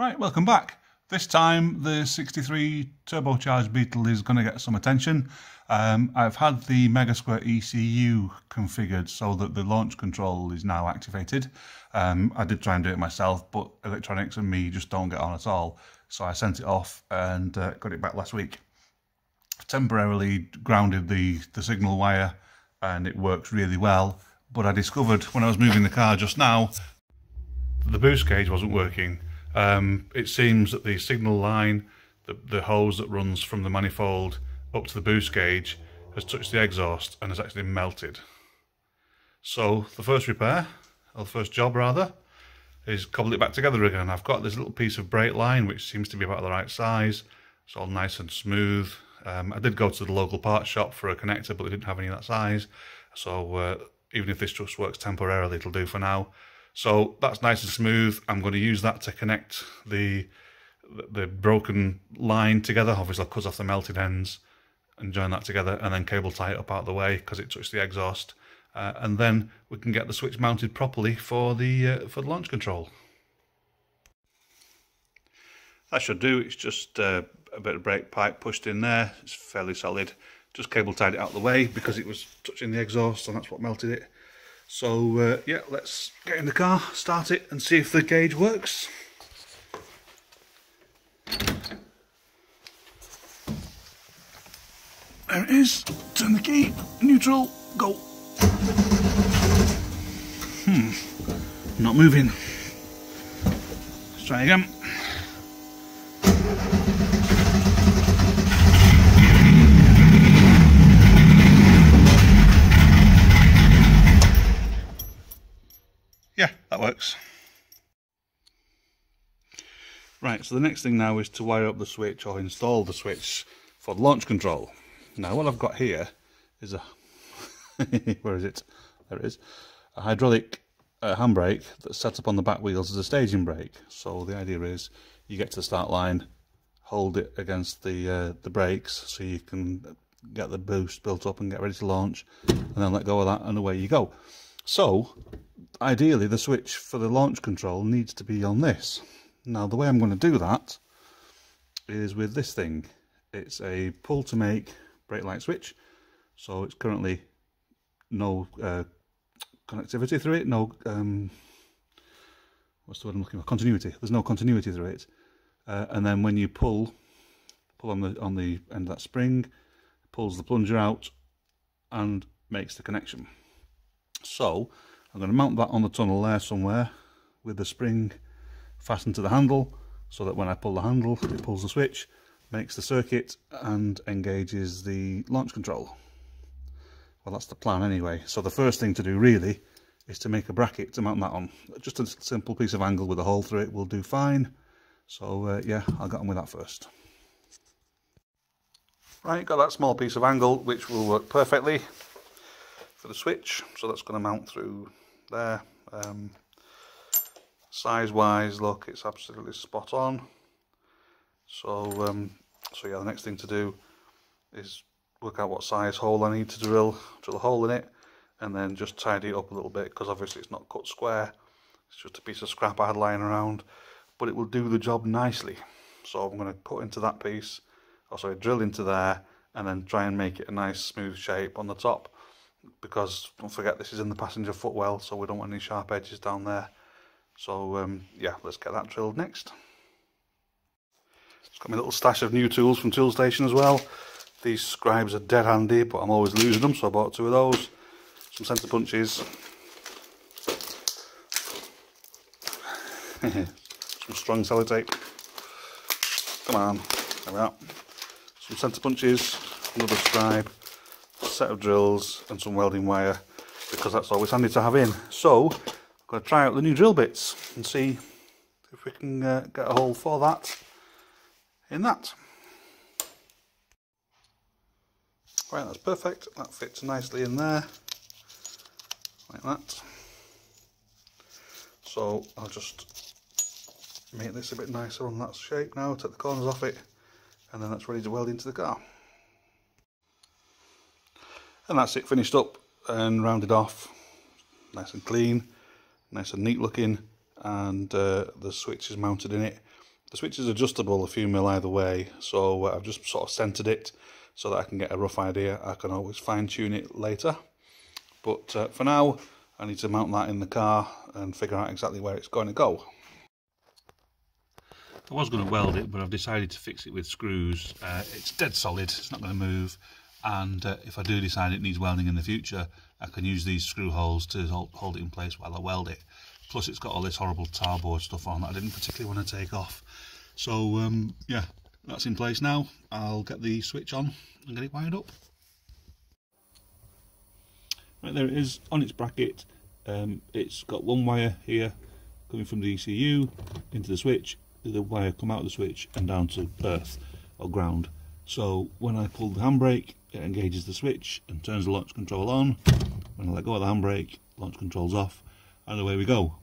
Right, welcome back. This time the 63 turbocharged Beetle is going to get some attention. I've had the Megasquirt ECU configured so that the launch control is now activated. I did try and do it myself, but electronics and me just don't get on at all. So I sent it off and got it back last week. I've temporarily grounded the signal wire and it works really well. But I discovered when I was moving the car just now, the boost cage wasn't working. It seems that the signal line, the hose that runs from the manifold up to the boost gauge, has touched the exhaust and has actually melted. So the first repair, or the first job rather, is cobble it back together again. I've got this little piece of brake line which seems to be about the right size. It's all nice and smooth. I did go to the local parts shop for a connector, but they didn't have any of that size. So even if this just works temporarily, it'll do for now. So that's nice and smooth. I'm going to use that to connect the broken line together. Obviously I'll cut off the melted ends and join that together, and then cable tie it up out of the way because it touched the exhaust, and then we can get the switch mounted properly for the launch control. That should do. It's just a bit of brake pipe pushed in there. It's fairly solid. Just cable tied it out of the way because it was touching the exhaust and that's what melted it. So yeah, let's get in the car, start it and see if the gauge works. There it is, turn the key, neutral, go. Not moving. Let's try again. Yeah, that works. Right, so the next thing now is to wire up the switch or install the switch for the launch control. Now what I've got here is a where is it? There it is. A hydraulic handbrake that's set up on the back wheels as a staging brake. So the idea is you get to the start line, hold it against the brakes so you can get the boost built up and get ready to launch, and then let go of that and away you go. So ideally the switch for the launch control needs to be on this. Now the way I'm going to do that is with this thing. It's a pull to make brake light switch, so it's currently no connectivity through it, no what's the word I'm looking for? Continuity. There's no continuity through it, and then when you pull on the end of that spring, it pulls the plunger out and makes the connection. So I'm going to mount that on the tunnel there somewhere with the spring fastened to the handle, so that when I pull the handle it pulls the switch, makes the circuit and engages the launch control. Well, that's the plan anyway. So the first thing to do really is to make a bracket to mount that on. Just a simple piece of angle with a hole through it will do fine. So yeah, I'll get on with that first. Right, got that small piece of angle which will work perfectly for the switch, so that's going to mount through there. Size wise, look, it's absolutely spot on. So so yeah, the next thing to do is work out what size hole I need to drill a hole in it, and then just tidy it up a little bit, because obviously it's not cut square, it's just a piece of scrap I had lying around, but it will do the job nicely. So I'm going to cut into that piece, or sorry, drill into there, and then try and make it a nice smooth shape on the top, because don't forget this is in the passenger footwell, so we don't want any sharp edges down there. So yeah, let's get that drilled next. Got my little stash of new tools from Toolstation as well. These scribes are dead handy, but I'm always losing them, so I bought two of those. Some centre punches. Some strong sellotape. Come on, there we are. Some centre punches, another scribe, a set of drills and some welding wire, because that's always handy to have in. So, I'm going to try out the new drill bits and see if we can get a hole for that in that. Right, that's perfect. That fits nicely in there, like that. So I'll just make this a bit nicer on that shape now, take the corners off it, and then that's ready to weld into the car. And that's it, finished up and rounded off. Nice and clean, nice and neat looking, and the switch is mounted in it. The switch is adjustable a few mil either way, so I've just sort of centered it so that I can get a rough idea. I can always fine tune it later, but for now I need to mount that in the car and figure out exactly where it's going to go. I was going to weld it, but I've decided to fix it with screws. It's dead solid, it's not going to move, and if I do decide it needs welding in the future, I can use these screw holes to hold it in place while I weld it. Plus it's got all this horrible tarboard stuff on that I didn't particularly want to take off. So yeah, that's in place now. I'll get the switch on and get it wired up. Right, there it is on its bracket. It's got one wire here coming from the ECU into the switch, the wire come out of the switch and down to earth or ground. So when I pull the handbrake, it engages the switch and turns the launch control on. When I let go of the handbrake, launch control's off, and away we go.